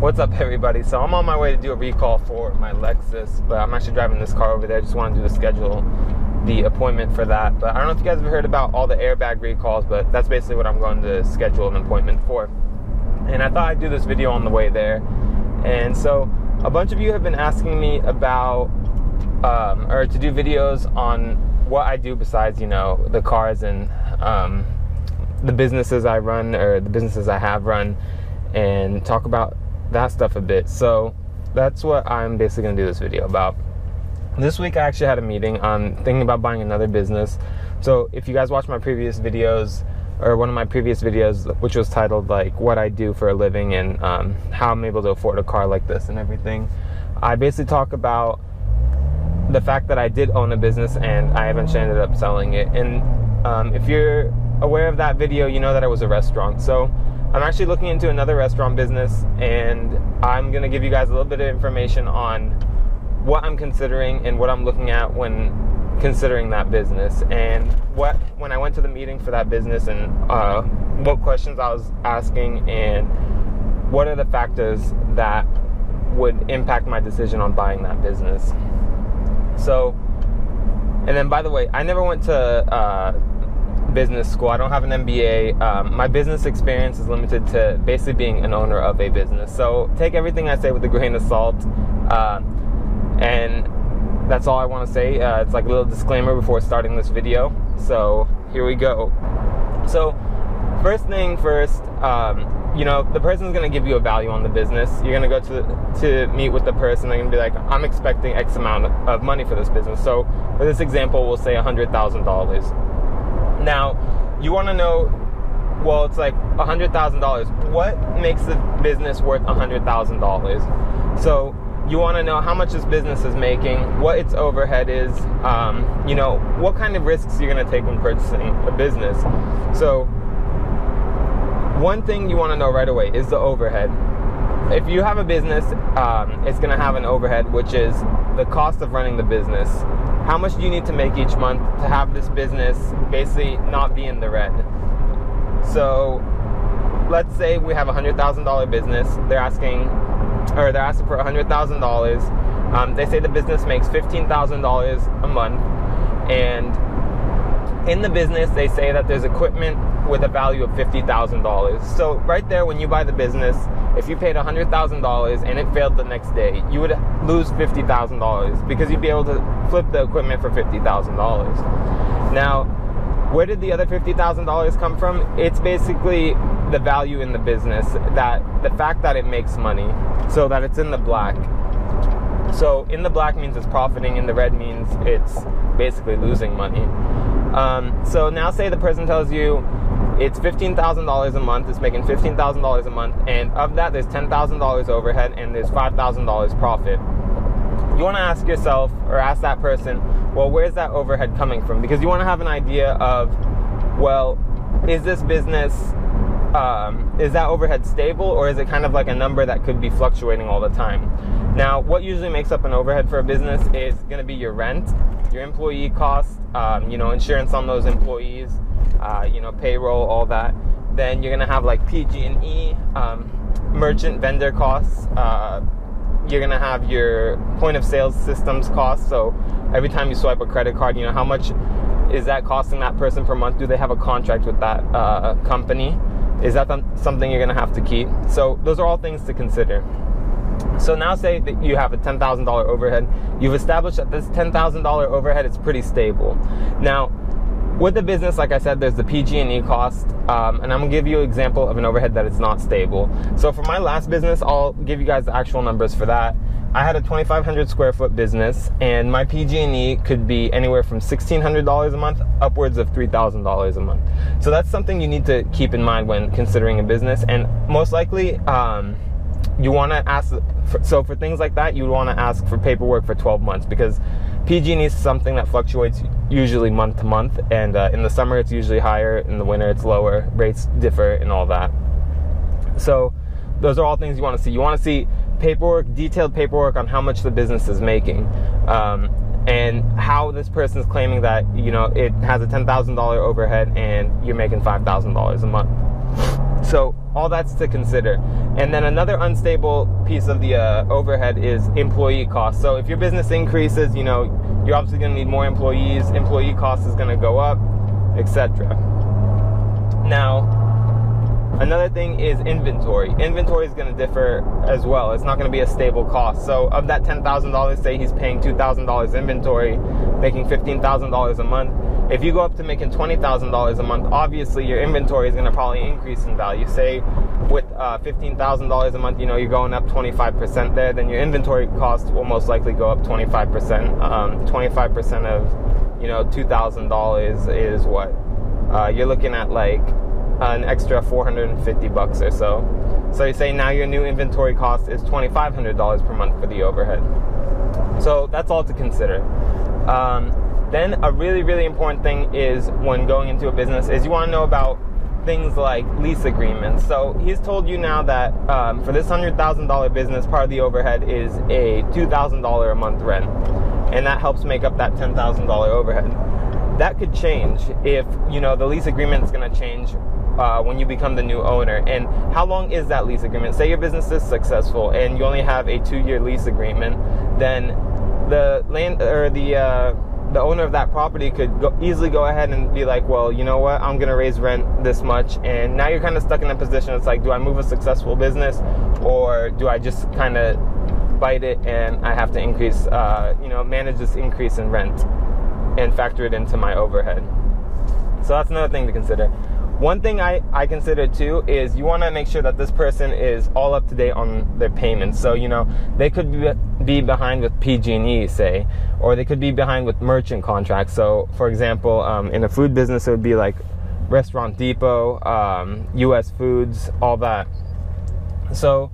What's up, everybody? So I'm on my way to do a recall for my Lexus, but I'm actually driving this car over there. I just wanted to schedule the appointment for that. But I don't know if you guys have heard about all the airbag recalls, but that's basically what I'm going to schedule an appointment for. And I thought I'd do this video on the way there. And so a bunch of you have been asking me about, or to do videos on what I do besides, you know, the cars and the businesses I run, or the businesses I have run, and talk about that stuff a bit. So that's what I'm basically gonna do this video about. This week I actually had a meeting. I'm thinking about buying another business. So if you guys watch my previous videos, or one of my previous videos, which was titled like what I do for a living and how I'm able to afford a car like this and everything, I basically talk about the fact that I did own a business and I eventually ended up selling it. And if you're aware of that video, you know that it was a restaurant. So I'm actually looking into another restaurant business, and I'm gonna give you guys a little bit of information on what I'm considering and what I'm looking at when considering that business, and when I went to the meeting for that business, and what questions I was asking, and what are the factors that would impact my decision on buying that business. So, and then by the way, I never went to business school. I don't have an MBA. My business experience is limited to basically being an owner of a business. So take everything I say with a grain of salt. And that's all I want to say. It's like a little disclaimer before starting this video. So here we go. So first thing first, you know, the person's going to give you a value on the business. You're going to go to meet with the person. They're going to be like, I'm expecting X amount of money for this business. So for this example, we'll say $100,000. Now, you want to know, well, it's like $100,000. What makes the business worth $100,000? So you want to know how much this business is making, what its overhead is, you know, what kind of risks you're going to take when purchasing a business. So one thing you want to know right away is the overhead. If you have a business, it's going to have an overhead, which is the cost of running the business. How much do you need to make each month to have this business basically not be in the red? So let's say we have a $100,000 business. They're asking for $100,000. They say the business makes $15,000 a month. And in the business, they say that there's equipment with a value of $50,000. So right there, when you buy the business, if you paid $100,000 and it failed the next day, you would lose $50,000 because you'd be able to flip the equipment for $50,000. Now, where did the other $50,000 come from? It's basically the value in the business, that the fact that it makes money, so that it's in the black. So in the black means it's profiting, in the red means it's basically losing money. So now say the person tells you it's $15,000 a month, it's making $15,000 a month, and of that there's $10,000 overhead and there's $5,000 profit. You want to ask yourself, or ask that person, well, where's that overhead coming from? Because you want to have an idea of, well, is this business, is that overhead stable, or is it kind of like a number that could be fluctuating all the time? Now, what usually makes up an overhead for a business is going to be your rent, your employee costs, you know, insurance on those employees, you know, payroll, all that. Then you're going to have like PG&E, merchant vendor costs. You're going to have your point of sales systems costs. So every time you swipe a credit card, you know, how much is that costing that person per month? Do they have a contract with that company? Is that something you're going to have to keep? So those are all things to consider. So now say that you have a $10,000 overhead. You've established that this $10,000 overhead is pretty stable. Now, with the business, like I said, there's the PG&E cost. And I'm going to give you an example of an overhead that is not stable. So for my last business, I'll give you guys the actual numbers for that. I had a 2,500 square foot business, and my PG&E could be anywhere from $1,600 a month upwards of $3,000 a month. So that's something you need to keep in mind when considering a business. And most likely, you want to ask, so for things like that, you want to ask for paperwork for 12 months, because PG&E is something that fluctuates usually month to month, and in the summer it's usually higher, in the winter it's lower, rates differ and all that. So those are all things you want to see. You want to see paperwork, detailed paperwork on how much the business is making, and how this person's claiming that, you know, it has a $10,000 overhead and you're making $5,000 a month. So all that's to consider. And then another unstable piece of the overhead is employee costs. So if your business increases, you know, you're obviously going to need more employees. Employee cost is going to go up, etc. Now, another thing is inventory. Inventory is going to differ as well. It's not going to be a stable cost. So of that $10,000, say he's paying $2,000 inventory, making $15,000 a month. If you go up to making $20,000 a month, obviously your inventory is going to probably increase in value. Say with $15,000 a month, you know, you're going up 25% there, then your inventory cost will most likely go up 25%. 25% of, you know, $2,000 is what? You're looking at like an extra $450 or so. So you say now your new inventory cost is $2,500 per month for the overhead. So that's all to consider. Then a really, really important thing is when going into a business is you want to know about things like lease agreements. So he's told you now that for this $100,000 business, part of the overhead is a $2,000 a month rent. And that helps make up that $10,000 overhead. That could change if, you know, the lease agreement is going to change when you become the new owner. And how long is that lease agreement? Say your business is successful and you only have a 2-year lease agreement, then the land or the owner of that property could easily go ahead and be like, well, you know what, I'm gonna raise rent this much. And now you're kind of stuck in a position. It's like, do I move a successful business, or do I just kind of bite it and I have to increase, you know, manage this increase in rent and factor it into my overhead? So that's another thing to consider. One thing I consider too is you want to make sure that this person is all up to date on their payments. So, you know, they could be behind with PG&E, say, or they could be behind with merchant contracts. So, for example, in a food business, it would be like Restaurant Depot, U.S. Foods, all that. So,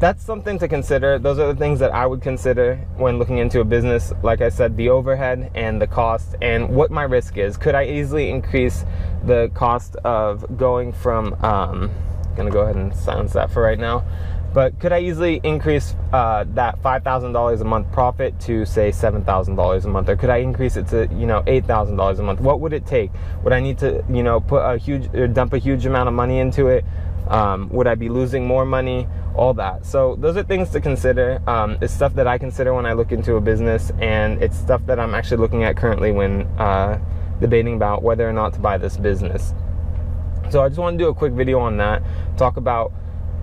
that's something to consider. Those are the things that I would consider when looking into a business. Like I said, the overhead and the cost and what my risk is. Could I easily increase the cost of going from, I'm going to go ahead and silence that for right now, but could I easily increase that $5,000 a month profit to, say, $7,000 a month? Or could I increase it to, you know, $8,000 a month? What would it take? Would I need to, you know, put a huge, or dump a huge amount of money into it? Would I be losing more money? All that. So those are things to consider. It's stuff that I consider when I look into a business, and it's stuff that I'm actually looking at currently when debating about whether or not to buy this business. So I just want to do a quick video on that, talk about,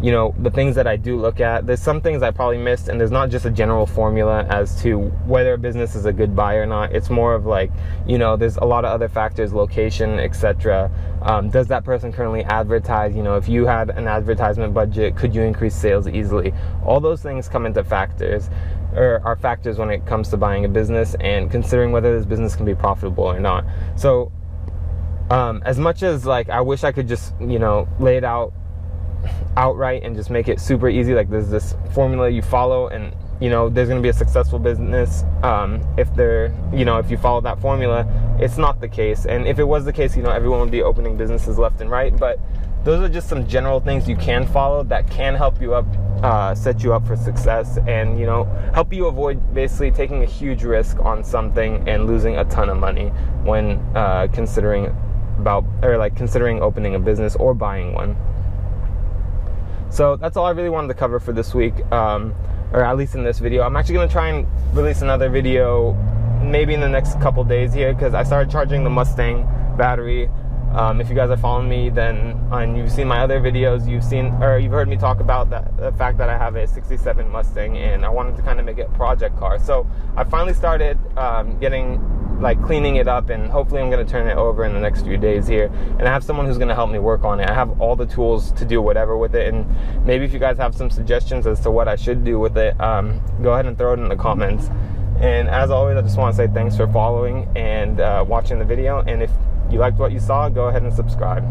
you know, the things that I do look at. There's some things I probably missed, and there's not just a general formula as to whether a business is a good buy or not. It's more of like, you know, there's a lot of other factors, location, etc. Does that person currently advertise? You know, if you had an advertisement budget, could you increase sales easily? All those things come into factors, or are factors when it comes to buying a business and considering whether this business can be profitable or not. So as much as like I wish I could just, you know, lay it out outright and just make it super easy, like there's this formula you follow and, you know, there's going to be a successful business if they're, you know, if you follow that formula. It's not the case, and if it was the case, you know, everyone would be opening businesses left and right. But those are just some general things you can follow that can help you up, set you up for success, and, you know, help you avoid basically taking a huge risk on something and losing a ton of money when considering opening a business or buying one. So that's all I really wanted to cover for this week, or at least in this video. I'm actually going to try and release another video maybe in the next couple days here, because I started charging the Mustang battery. If you guys are following me, then, and you've seen my other videos, you've heard me talk about that, the fact that I have a 67 Mustang, and I wanted to kind of make it a project car. So I finally started cleaning it up, and hopefully I'm going to turn it over in the next few days here, and I have someone who's going to help me work on it. I have all the tools to do whatever with it, and maybe if you guys have some suggestions as to what I should do with it, go ahead and throw it in the comments. And as always, I just want to say thanks for following and watching the video, and if you liked what you saw, go ahead and subscribe.